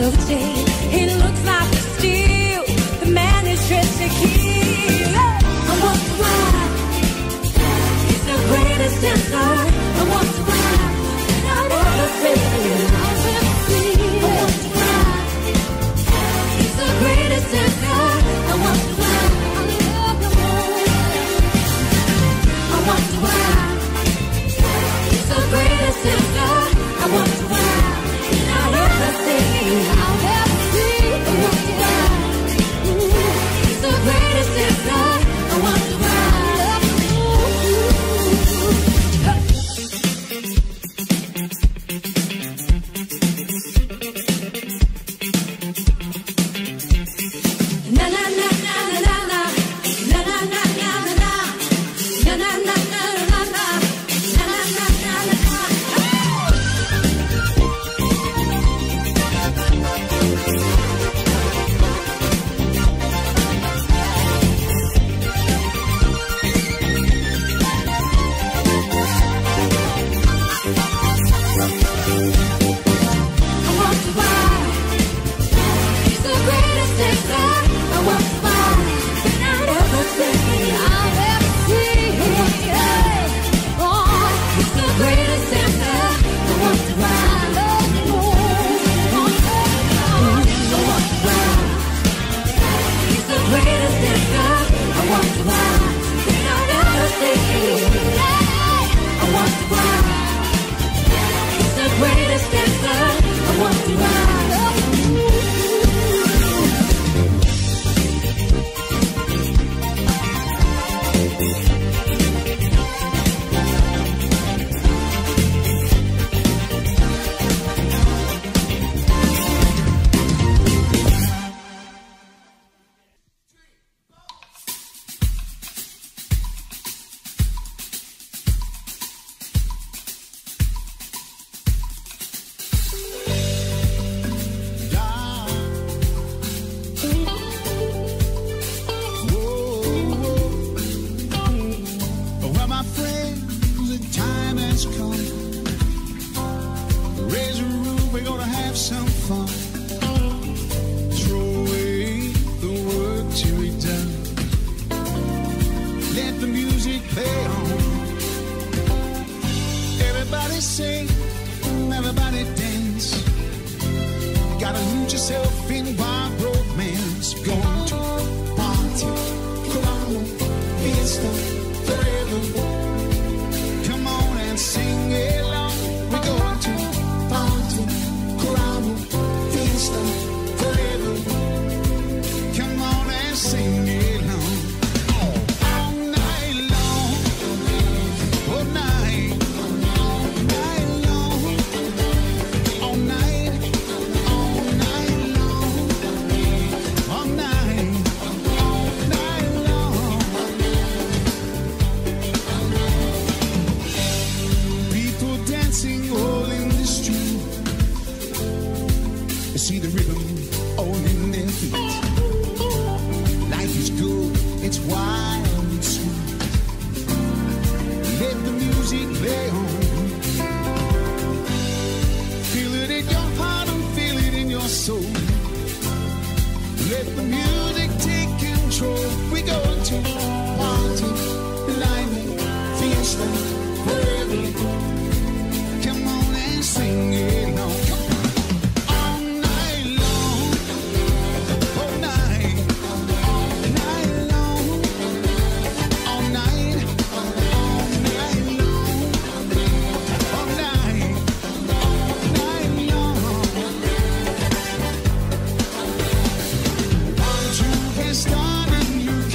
bottle tea. He looks like a steal. The man is dressed to kill. I wonder why he's the greatest dancer. I wonder why I've never seen him. I wonder why he's the greatest dancer. I wonder why I love the world. I wonder why he's the greatest dancer. I wonder why. Starting you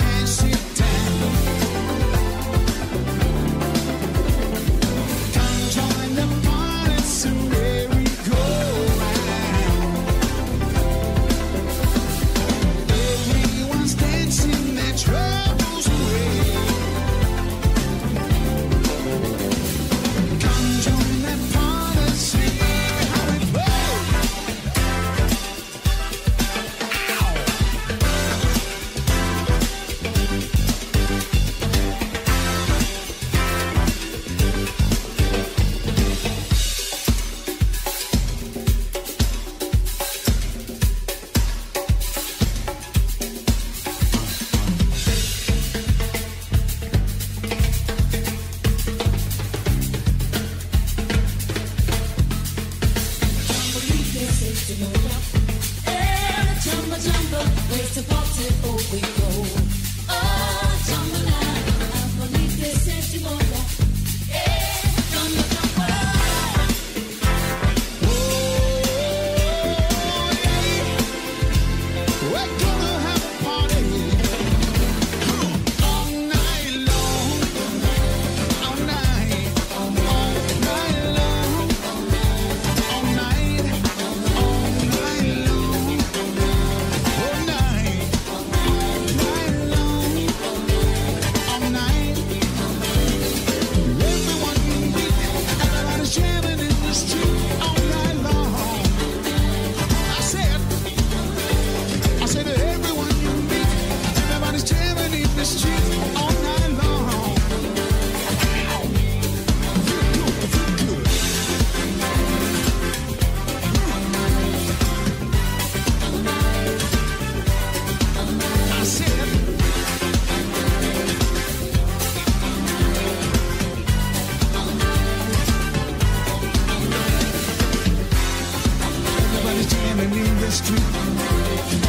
is true.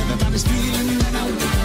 Nobody's feeling that I want.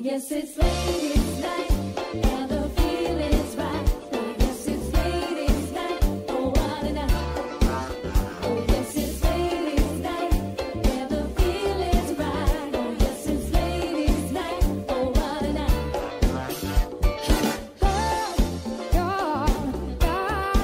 Yes, it's ladies' night. Yeah, the feeling's right. Oh, yes, it's ladies' night. Oh, what a night. Oh, yes, it's ladies' night. Yeah, the feeling's right. Oh, yes, it's ladies' night. Oh, what a night. Oh, God, God.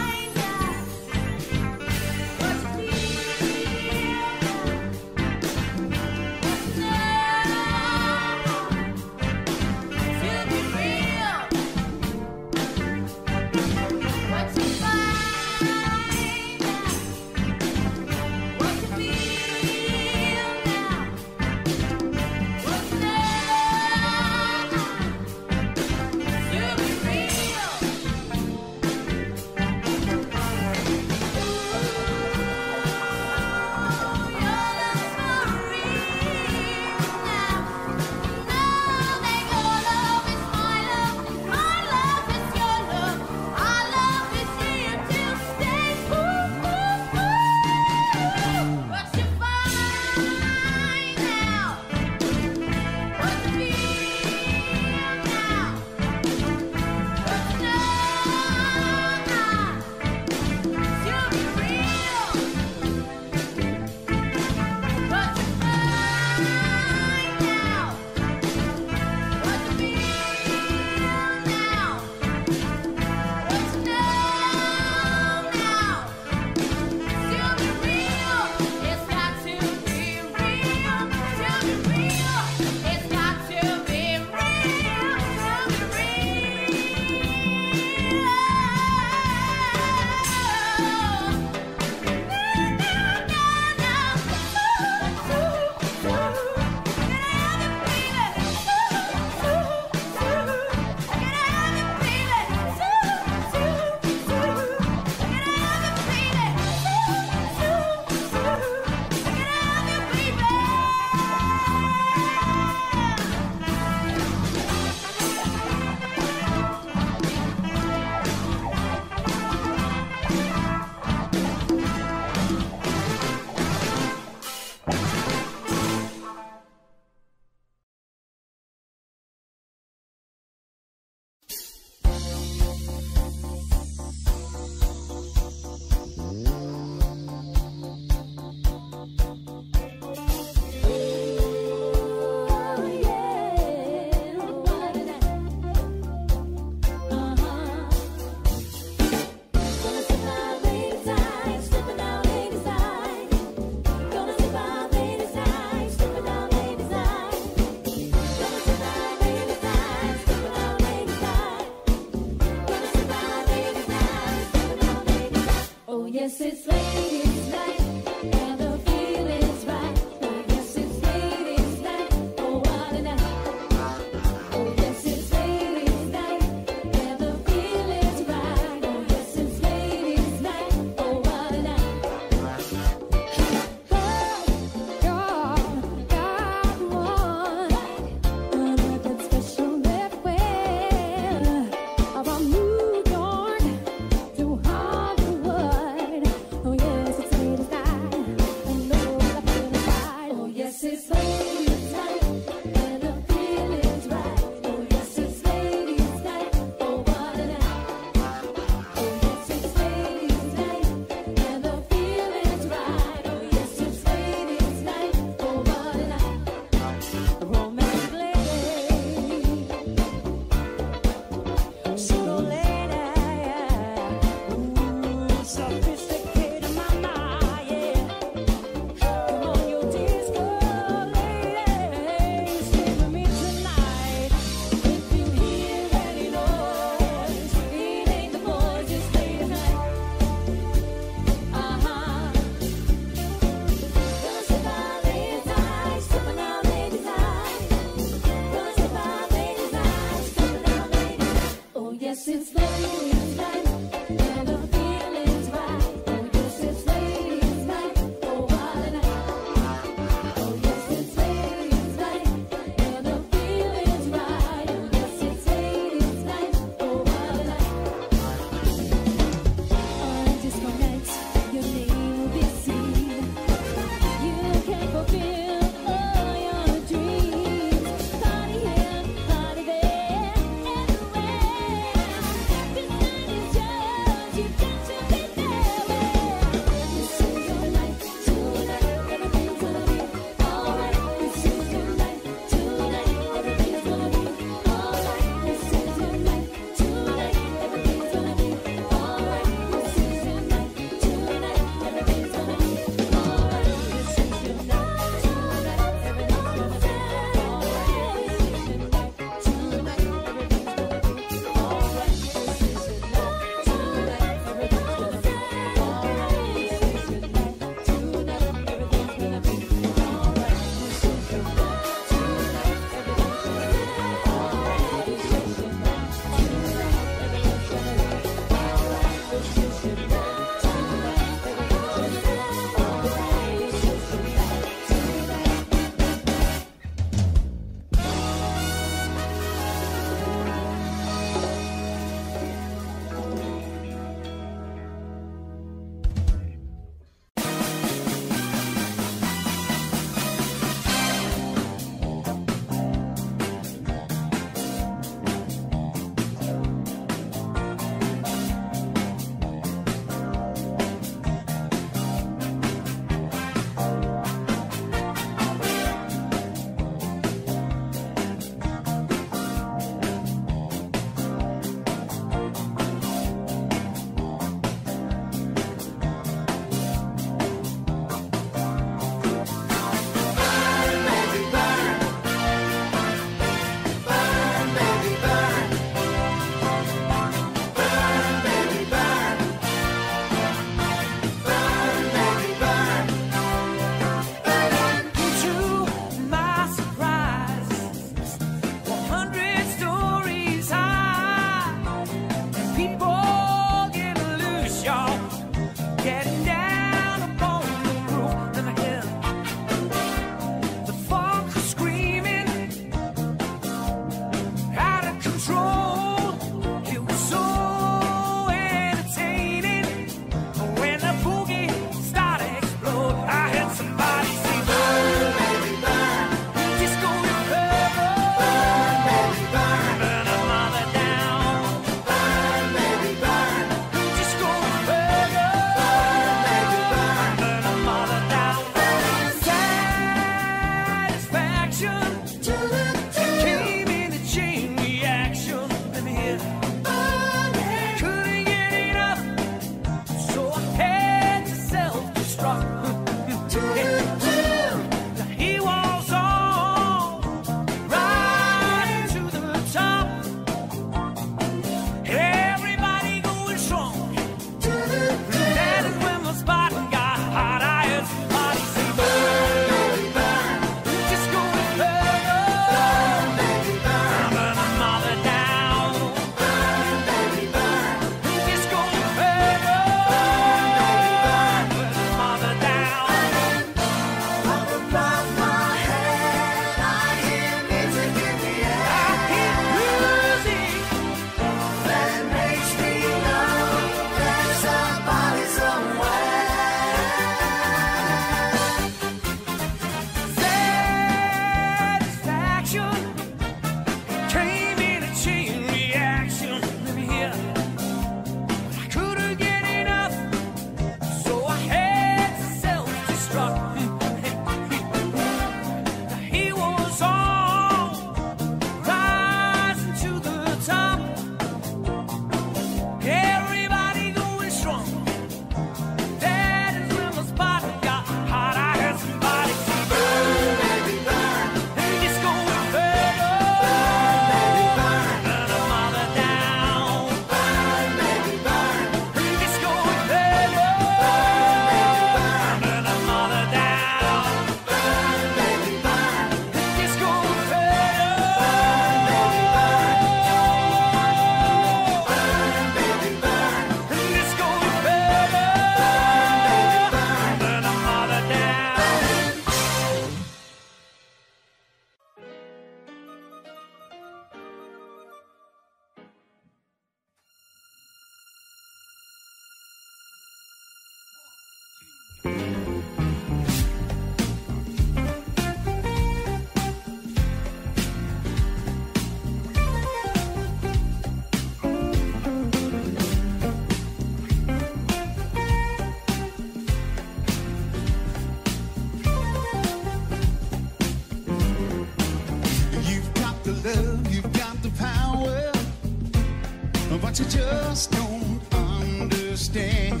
that you just don't understand.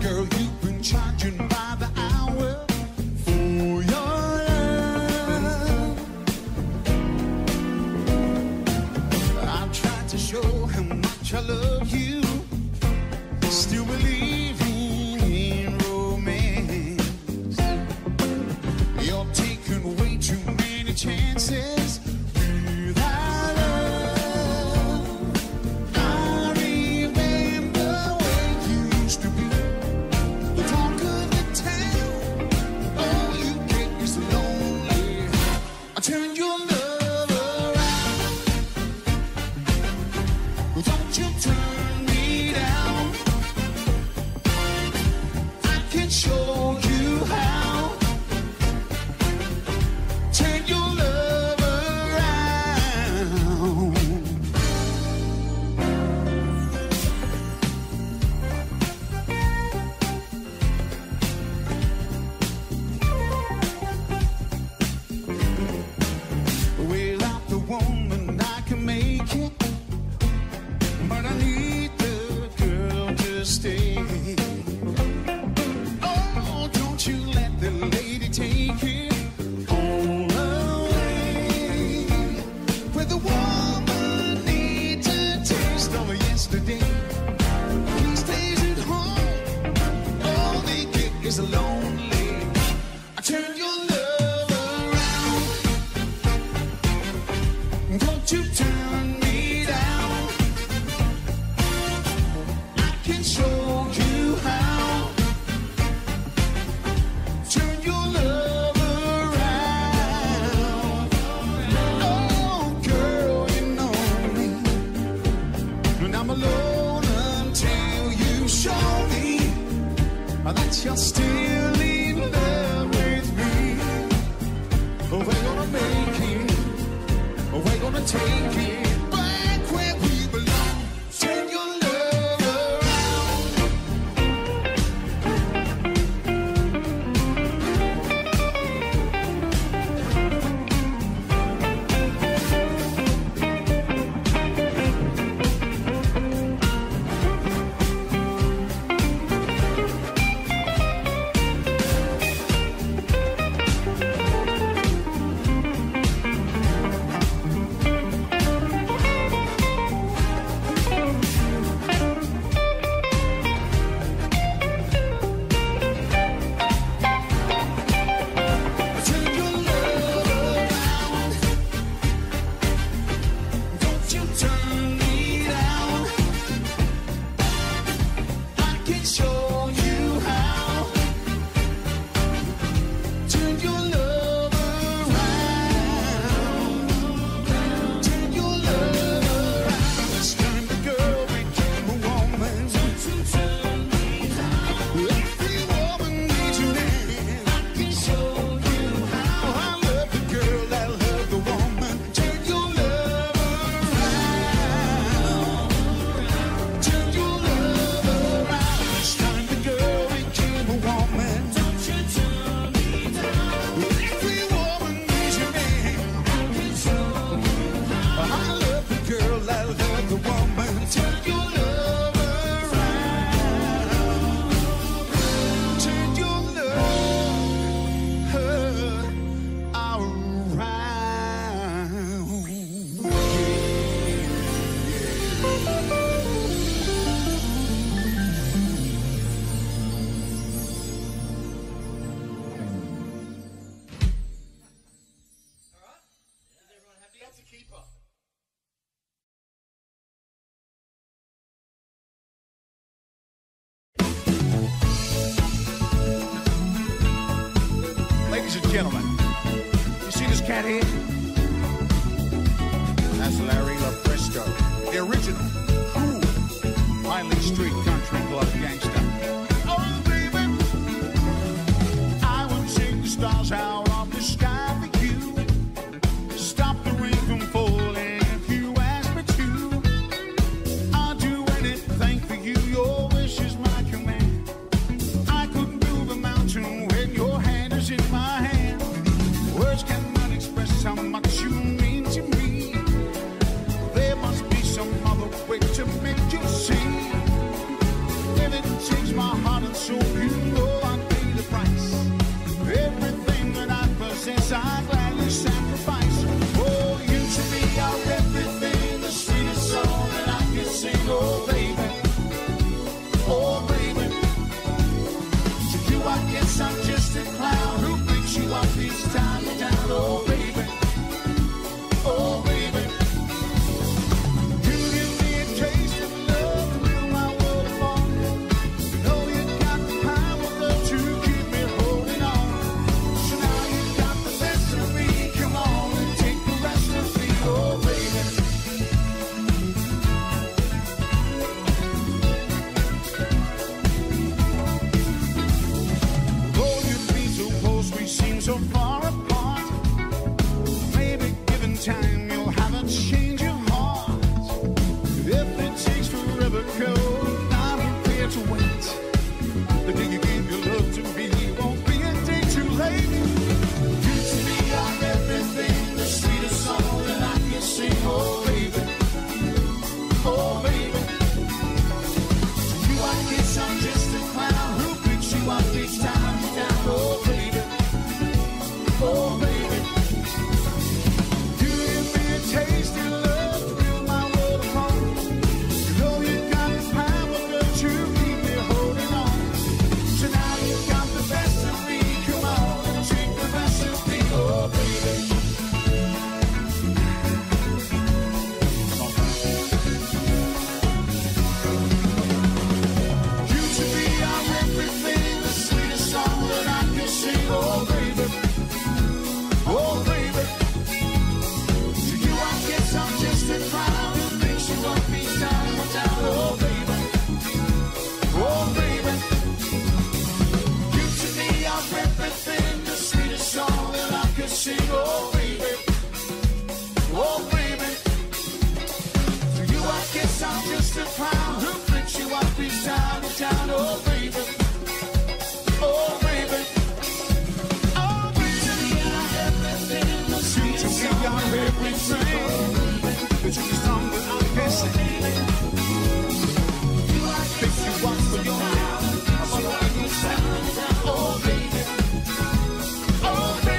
Girl, you've been charging by the hour for your love. I've tried to show how much I love you, still believing in romance. You're taking way too many chances. Turn your love around. Don't you turn me down. I can show you how. Turn your love around. Don't you turn me down. I can show you how. Turn your love around. Oh, girl, you know me, and I'm alone until you show me that you're still. We're gonna make it, we're gonna take it back where we belong. Turn your love around. Ladies and gentlemen, you see this cat here? That's Larry LaFresco, the original, cool, Wiley Street country club gangster. Oh, baby, I would sing the stars out of the sky for you. Stop the rain from falling if you ask me to. I'll do anything for you, your wish is my command. I couldn't move a mountain when your hand is in my hand. Words cannot express how much you mean to me. There must be some guess I'm just a clown who picks you up each time you're down. Oh baby, oh baby, you give me a taste of love and fill my world apart. You know you got the power to keep me holding on. So now you got the best of me. Come on and take the rest of me. Oh baby. So far apart, maybe given time you'll have a change of heart. If it takes forever, go, I don't fear to wait. The day you gave your love to me won't be a day too late. You to me are everything, the sweetest song that I can sing. Oh baby, oh baby, to you I guess I'm just a clown who picks you up each time you're down. Oh baby, oh baby, you give me a taste of love to build my world upon. You know you got the power, but you keep me holding on. So now you got the best of me. Come on and take the best of me. Oh baby. You to me are everything, the sweetest song that I can sing. Oh baby. Oh baby, to you I guess I'm just a clown who thinks you want me down, down. Oh baby, you to me are everything, the sweetest song that I could sing. Oh baby, to you I guess I'm just a clown who thinks you want me down, down. Oh baby. But you song with I'm missing. You like this, you want for your now. I'm like you sound. Oh baby, oh baby.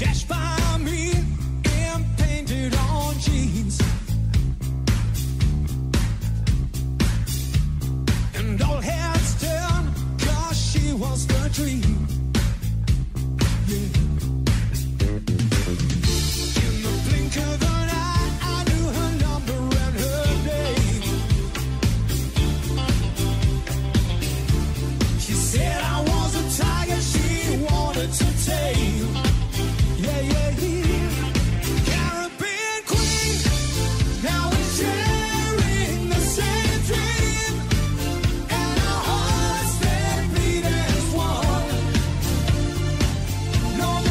dashed by me and painted on jeans, and all heads turned, cause she was the dream. No.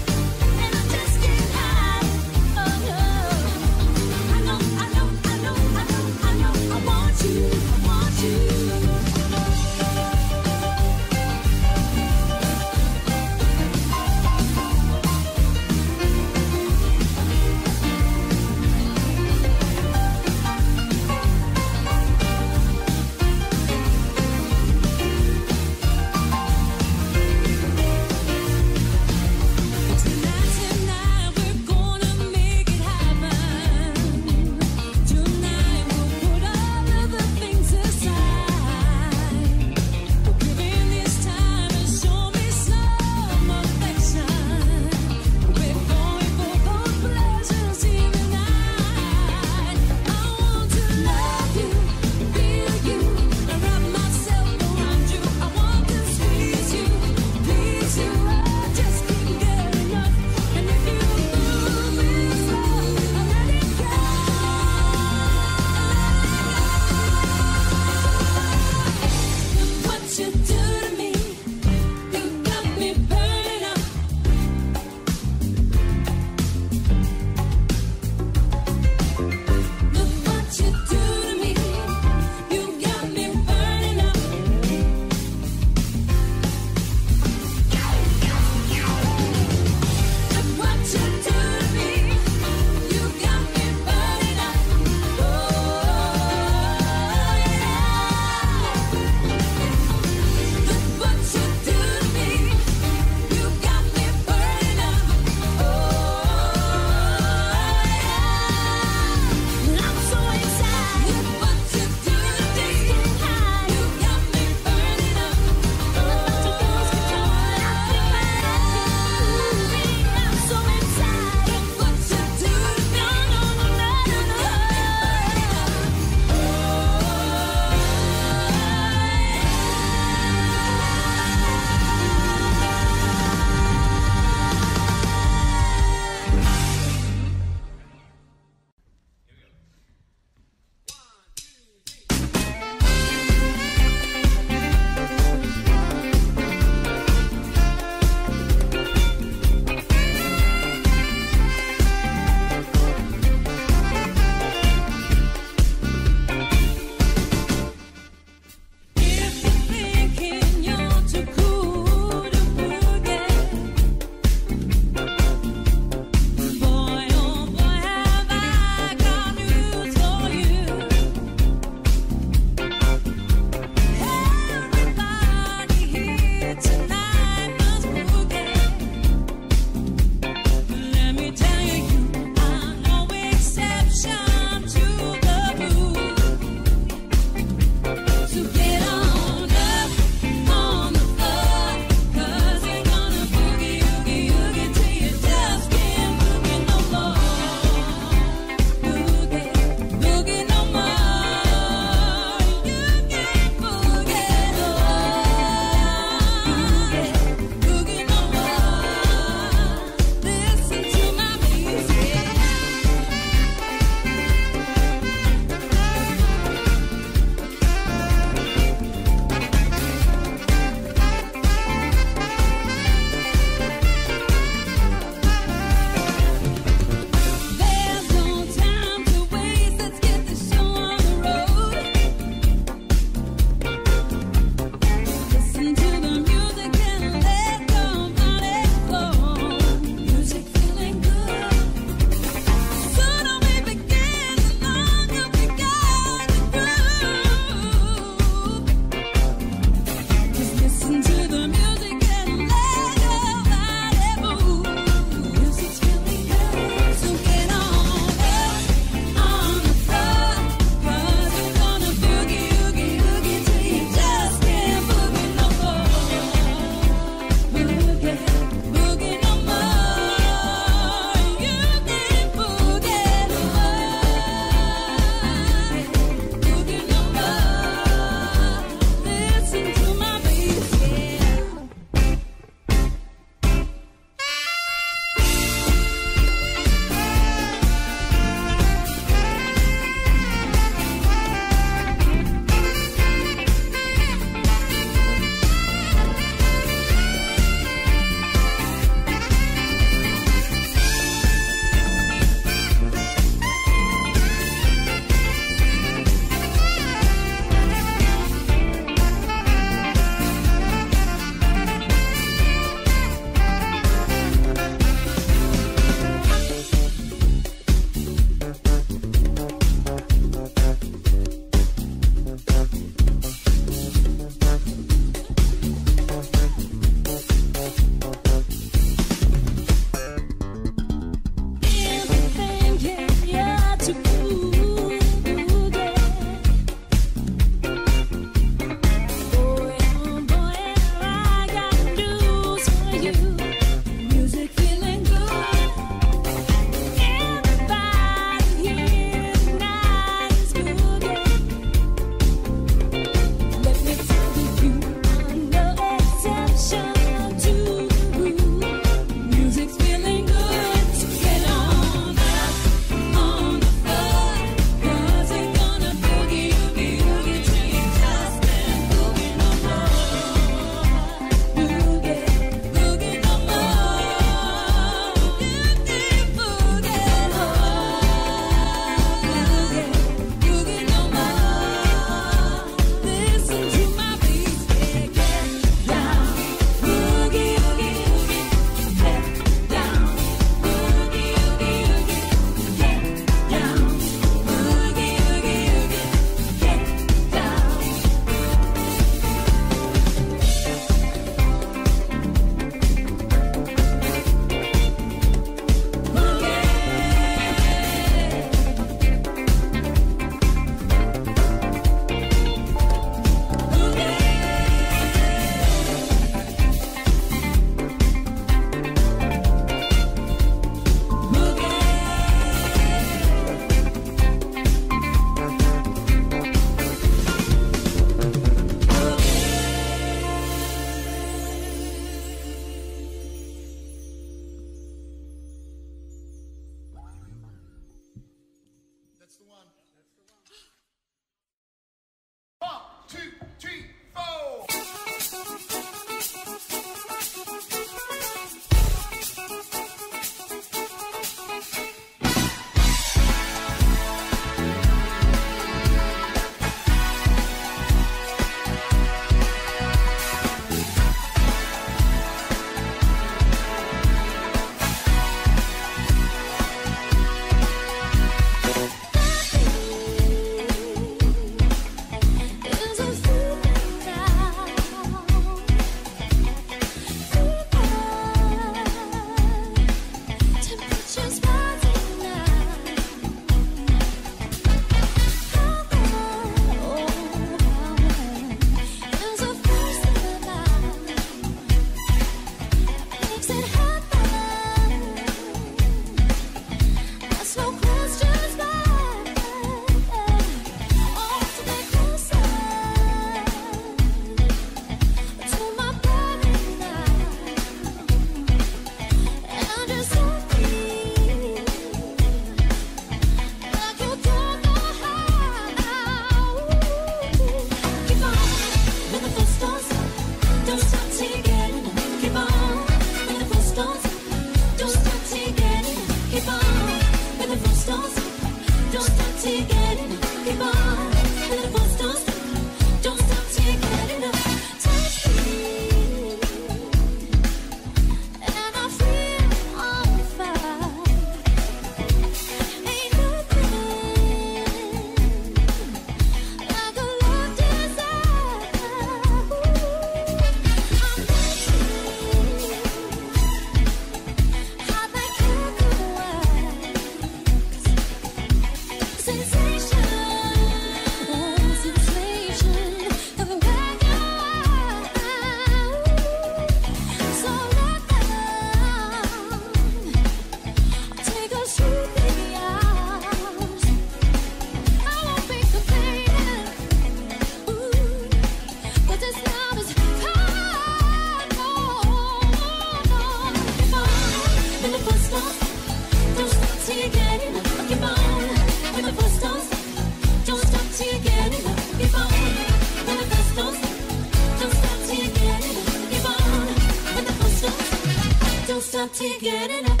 Don't stop till getting up.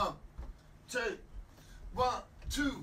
One, two, one, two.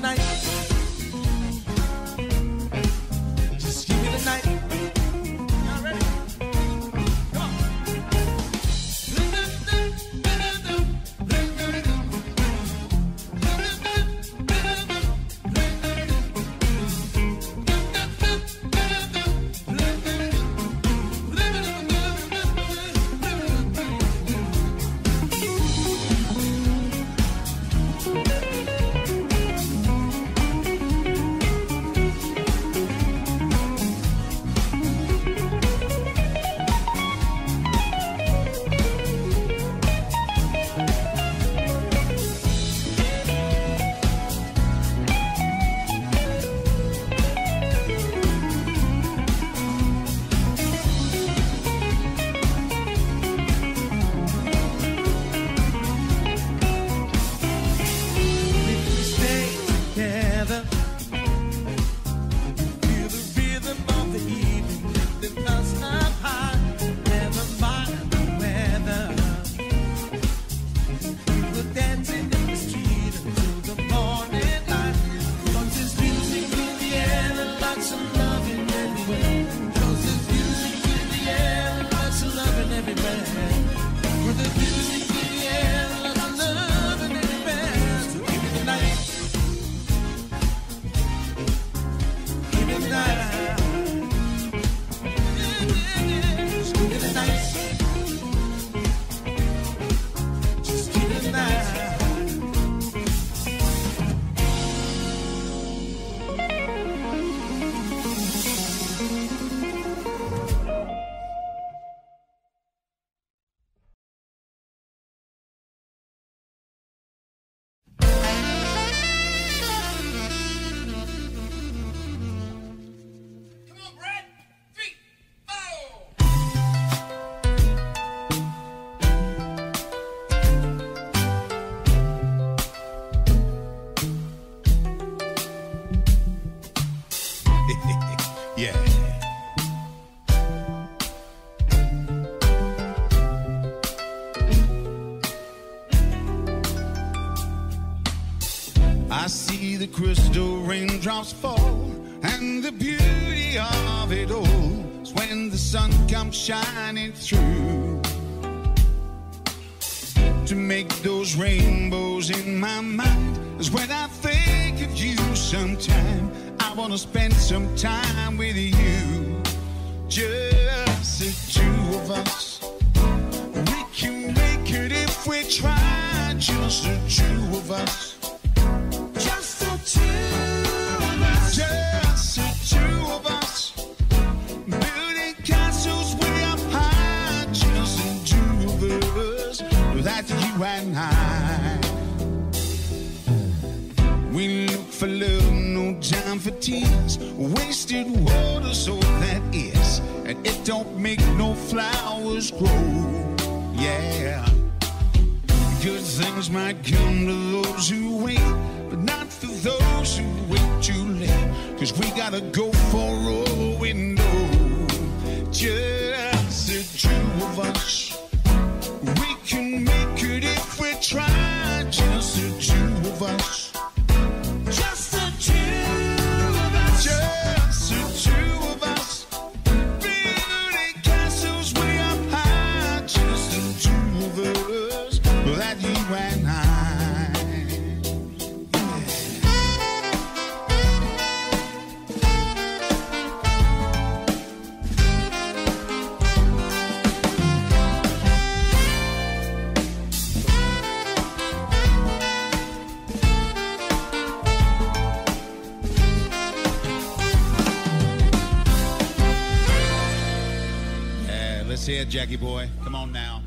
the night. Just give me the night. Y'all ready? Come on. The crystal raindrops fall, and the beauty of it all is when the sun comes shining through to make those rainbows in my mind. Is when I think of you sometime, I want to spend some time with you, just the two of us. We can make it if we try, just the two of us. And I, we look for love, no time for tears, wasted water, so that is, and it don't make no flowers grow. Yeah, good things might come to those who wait, but not for those who wait too late, cause we gotta go for all we know, just the two of us. We can make it if we try, just the two of us. Just the two of us. Just the two of us. Building castles way up high, just the two of us. That you and I. Yeah, Jackie boy, come on now.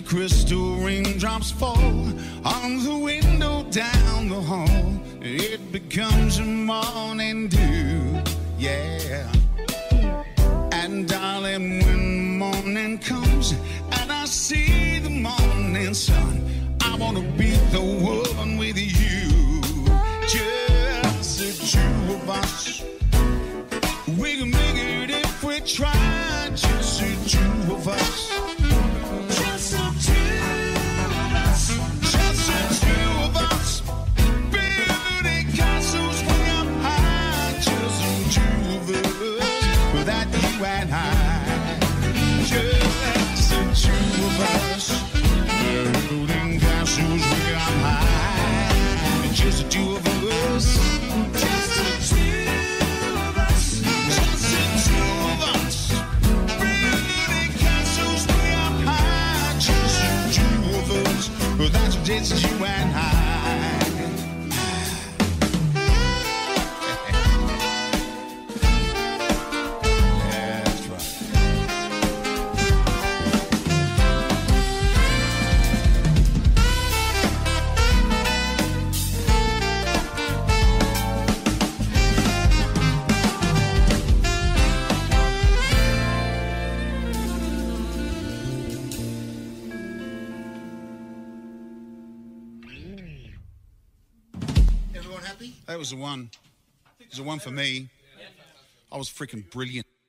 the crystal raindrops fall on the window down the hall. It becomes a morning dew, yeah. And darling, when morning comes and I see the morning sun, I want to be the one with you. Just the two of us. We can make it if we try. Just the two of us. Just the two of us. Just the two of us. Building castles way up high. Just the two of us. Without you and I. Just the two of us. Building castles way up high. Just the two of us. Just the two of us. Well, that's just you and I. That's right. Everyone happy? That was the one. It was the one for me. I was freaking brilliant.